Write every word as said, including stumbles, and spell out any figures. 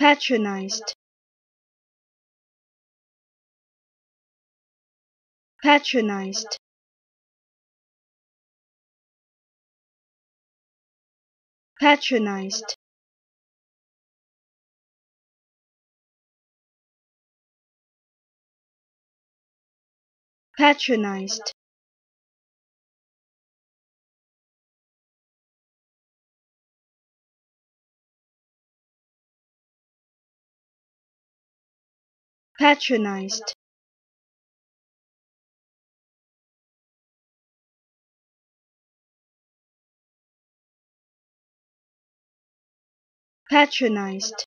patronized, patronized, patronized, patronized, patronized, patronized,